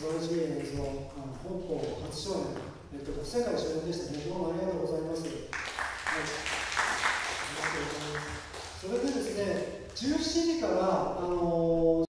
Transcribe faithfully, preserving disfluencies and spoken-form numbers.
素晴らしい映像、あの本邦初少年、えっと、ご世界少年でしたね。どうもありがとうございます。はい、ありがとうございます。それでですね、じゅうしちじから、あのー